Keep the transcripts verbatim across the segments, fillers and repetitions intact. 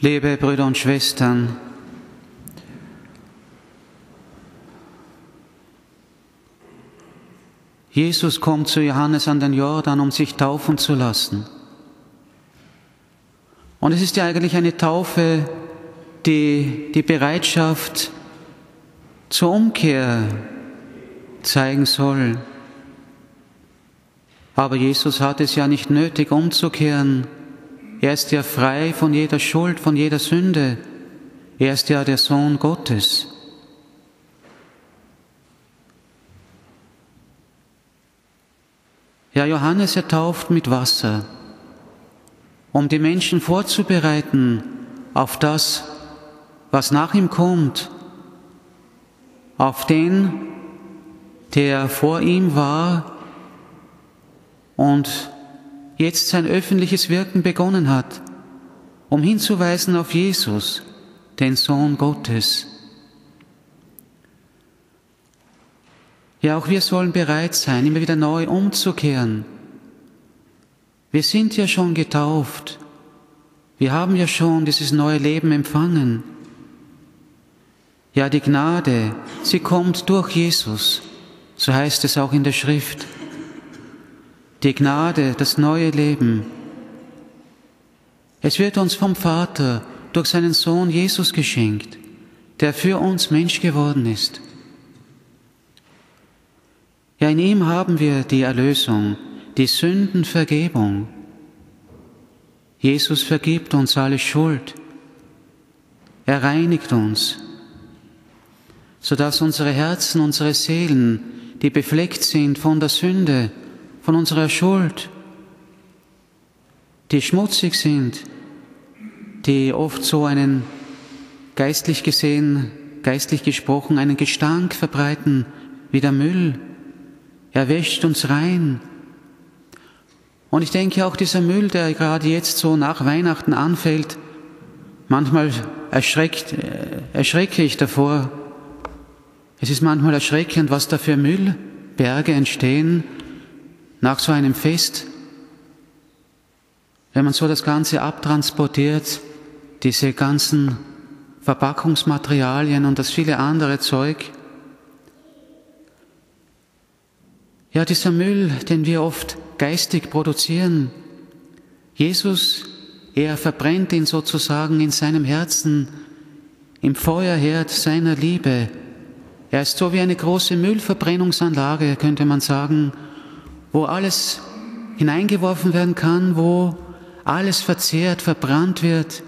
Liebe Brüder und Schwestern, Jesus kommt zu Johannes an den Jordan, um sich taufen zu lassen. Und es ist ja eigentlich eine Taufe, die die Bereitschaft zur Umkehr zeigen soll. Aber Jesus hat es ja nicht nötig, umzukehren. Er ist ja frei von jeder Schuld, von jeder Sünde. Er ist ja der Sohn Gottes. Ja, Johannes, er tauft mit Wasser, um die Menschen vorzubereiten auf das, was nach ihm kommt, auf den, der vor ihm war und jetzt sein öffentliches Wirken begonnen hat, um hinzuweisen auf Jesus, den Sohn Gottes. Ja, auch wir sollen bereit sein, immer wieder neu umzukehren. Wir sind ja schon getauft. Wir haben ja schon dieses neue Leben empfangen. Ja, die Gnade, sie kommt durch Jesus. So heißt es auch in der Schrift. Die Gnade, das neue Leben. Es wird uns vom Vater durch seinen Sohn Jesus geschenkt, der für uns Mensch geworden ist. Ja, in ihm haben wir die Erlösung, die Sündenvergebung. Jesus vergibt uns alle Schuld. Er reinigt uns, sodass unsere Herzen, unsere Seelen, die befleckt sind von der Sünde, von unserer Schuld, die schmutzig sind, die oft so einen geistlich gesehen, geistlich gesprochen, einen Gestank verbreiten wie der Müll. Er wäscht uns rein. Und ich denke auch dieser Müll, der gerade jetzt so nach Weihnachten anfällt, manchmal erschreckt, erschrecke ich davor. Es ist manchmal erschreckend, was da für Müllberge entstehen nach so einem Fest. Wenn man so das Ganze abtransportiert, diese ganzen Verpackungsmaterialien und das viele andere Zeug. Ja, dieser Müll, den wir oft geistig produzieren, Jesus, er verbrennt ihn sozusagen in seinem Herzen, im Feuerherd seiner Liebe. Er ist so wie eine große Müllverbrennungsanlage, könnte man sagen, wo alles hineingeworfen werden kann, wo alles verzehrt, verbrannt wird.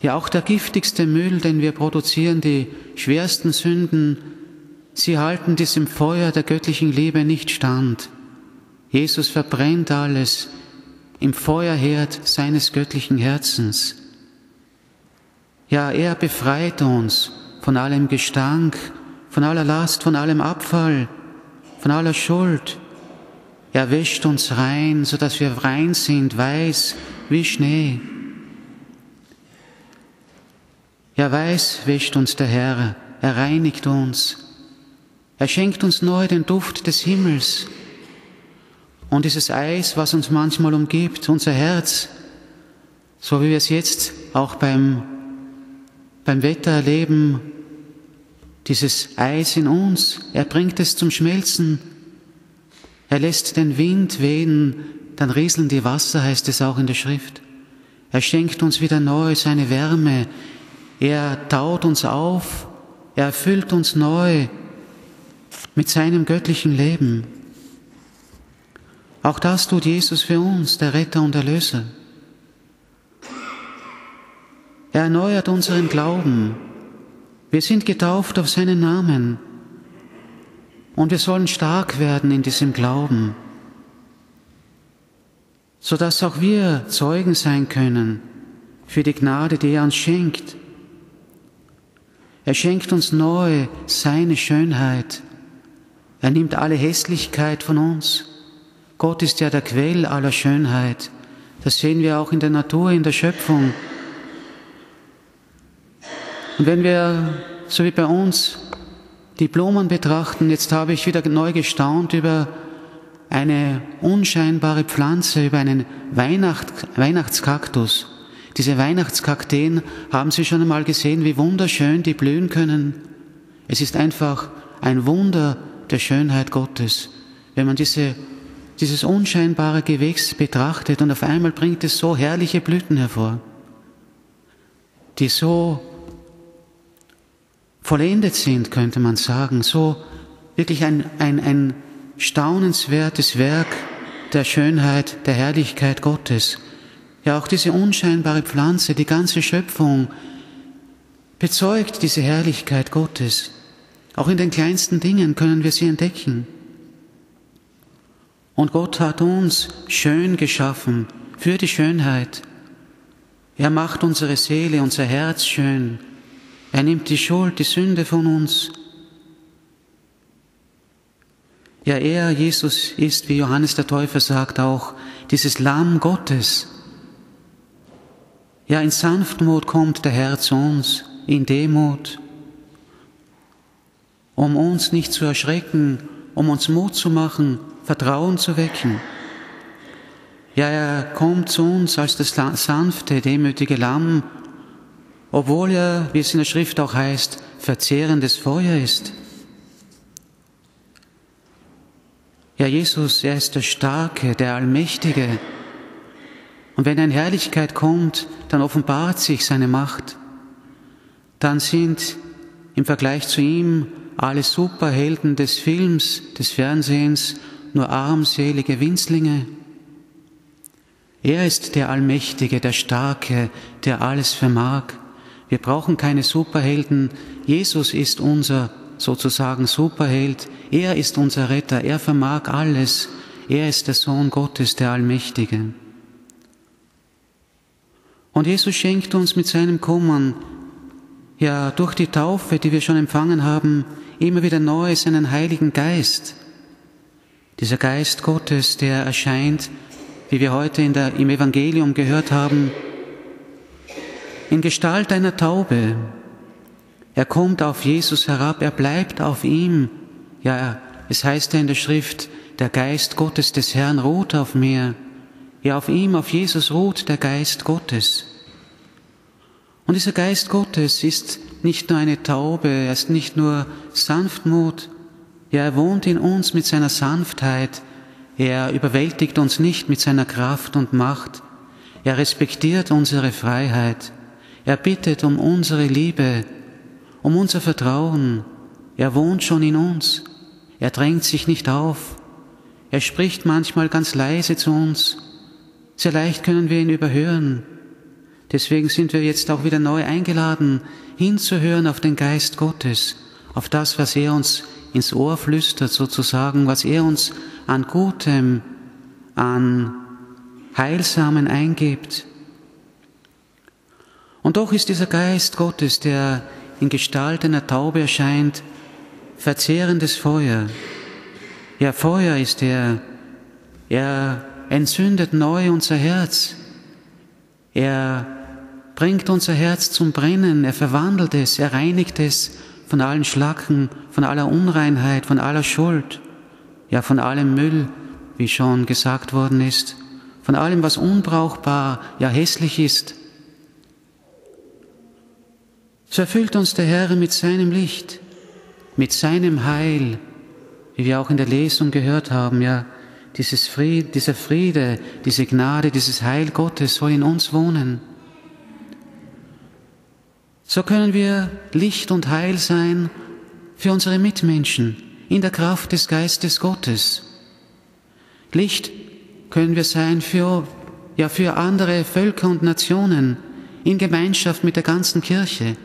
Ja, auch der giftigste Müll, den wir produzieren, die schwersten Sünden, sie halten diesem Feuer der göttlichen Liebe nicht stand. Jesus verbrennt alles im Feuerherd seines göttlichen Herzens. Ja, er befreit uns von allem Gestank, von aller Last, von allem Abfall, von aller Schuld. Er wäscht uns rein, sodass wir rein sind, weiß wie Schnee. Ja, weiß wäscht uns der Herr, er reinigt uns. Er schenkt uns neu den Duft des Himmels. Und dieses Eis, was uns manchmal umgibt, unser Herz, so wie wir es jetzt auch beim, beim Wetter erleben, dieses Eis in uns, er bringt es zum Schmelzen. Er lässt den Wind wehen, dann rieseln die Wasser, heißt es auch in der Schrift. Er schenkt uns wieder neu seine Wärme. Er taut uns auf, er erfüllt uns neu mit seinem göttlichen Leben. Auch das tut Jesus für uns, der Retter und Erlöser. Er erneuert unseren Glauben. Wir sind getauft auf seinen Namen und wir sollen stark werden in diesem Glauben, sodass auch wir Zeugen sein können für die Gnade, die er uns schenkt. Er schenkt uns neu seine Schönheit. Er nimmt alle Hässlichkeit von uns. Gott ist ja der Quell aller Schönheit. Das sehen wir auch in der Natur, in der Schöpfung. Und wenn wir, so wie bei uns, die Blumen betrachten, jetzt habe ich wieder neu gestaunt über eine unscheinbare Pflanze, über einen Weihnacht, Weihnachtskaktus, Diese Weihnachtskakteen haben Sie schon einmal gesehen, wie wunderschön die blühen können. Es ist einfach ein Wunder der Schönheit Gottes, wenn man diese, dieses unscheinbare Gewächs betrachtet, und auf einmal bringt es so herrliche Blüten hervor, die so vollendet sind, könnte man sagen, so wirklich ein, ein, ein staunenswertes Werk der Schönheit, der Herrlichkeit Gottes. Ja, auch diese unscheinbare Pflanze, die ganze Schöpfung bezeugt diese Herrlichkeit Gottes. Auch in den kleinsten Dingen können wir sie entdecken. Und Gott hat uns schön geschaffen für die Schönheit. Er macht unsere Seele, unser Herz schön. Er nimmt die Schuld, die Sünde von uns. Ja, er, Jesus, ist, wie Johannes der Täufer sagt, auch dieses Lamm Gottes. Ja, in Sanftmut kommt der Herr zu uns, in Demut, um uns nicht zu erschrecken, um uns Mut zu machen, Vertrauen zu wecken. Ja, er kommt zu uns als das sanfte, demütige Lamm, obwohl er, wie es in der Schrift auch heißt, verzehrendes Feuer ist. Ja, Jesus, er ist der Starke, der Allmächtige. Und wenn er in Herrlichkeit kommt, dann offenbart sich seine Macht. Dann sind im Vergleich zu ihm alle Superhelden des Films, des Fernsehens nur armselige Winzlinge. Er ist der Allmächtige, der Starke, der alles vermag. Wir brauchen keine Superhelden. Jesus ist unser sozusagen Superheld. Er ist unser Retter. Er vermag alles. Er ist der Sohn Gottes, der Allmächtige. Und Jesus schenkt uns mit seinem Kommen, ja durch die Taufe, die wir schon empfangen haben, immer wieder neu seinen Heiligen Geist. Dieser Geist Gottes, der erscheint, wie wir heute in der, im Evangelium gehört haben, in Gestalt einer Taube. Er kommt auf Jesus herab, er bleibt auf ihm. Ja, es heißt ja in der Schrift, der Geist Gottes des Herrn ruht auf mir. Ja, auf ihm, auf Jesus ruht der Geist Gottes. Und dieser Geist Gottes ist nicht nur eine Taube, er ist nicht nur Sanftmut. Ja, er wohnt in uns mit seiner Sanftheit. Er überwältigt uns nicht mit seiner Kraft und Macht. Er respektiert unsere Freiheit. Er bittet um unsere Liebe, um unser Vertrauen. Er wohnt schon in uns. Er drängt sich nicht auf. Er spricht manchmal ganz leise zu uns. Sehr leicht können wir ihn überhören. Deswegen sind wir jetzt auch wieder neu eingeladen, hinzuhören auf den Geist Gottes, auf das, was er uns ins Ohr flüstert sozusagen, was er uns an Gutem, an Heilsamen eingibt. Und doch ist dieser Geist Gottes, der in Gestalt einer Taube erscheint, verzehrendes Feuer. Ja, Feuer ist er. Er entzündet neu unser Herz. Er bringt unser Herz zum Brennen, er verwandelt es, er reinigt es von allen Schlacken, von aller Unreinheit, von aller Schuld, ja von allem Müll, wie schon gesagt worden ist, von allem, was unbrauchbar, ja hässlich ist. So erfüllt uns der Herr mit seinem Licht, mit seinem Heil, wie wir auch in der Lesung gehört haben, ja, Dieses Friede, dieser Friede, diese Gnade, dieses Heil Gottes soll in uns wohnen. So können wir Licht und Heil sein für unsere Mitmenschen in der Kraft des Geistes Gottes. Licht können wir sein für, ja, für andere Völker und Nationen in Gemeinschaft mit der ganzen Kirche,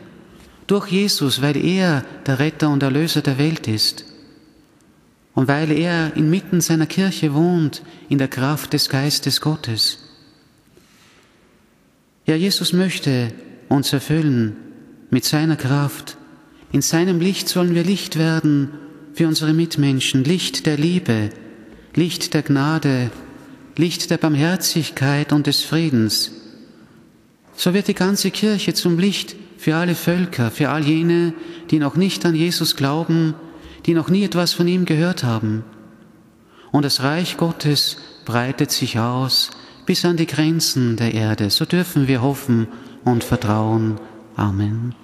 durch Jesus, weil er der Retter und Erlöser der Welt ist. Und weil er inmitten seiner Kirche wohnt, in der Kraft des Geistes Gottes. Ja, Jesus möchte uns erfüllen mit seiner Kraft. In seinem Licht sollen wir Licht werden für unsere Mitmenschen. Licht der Liebe, Licht der Gnade, Licht der Barmherzigkeit und des Friedens. So wird die ganze Kirche zum Licht für alle Völker, für all jene, die noch nicht an Jesus glauben, die noch nie etwas von ihm gehört haben. Und das Reich Gottes breitet sich aus bis an die Grenzen der Erde. So dürfen wir hoffen und vertrauen. Amen.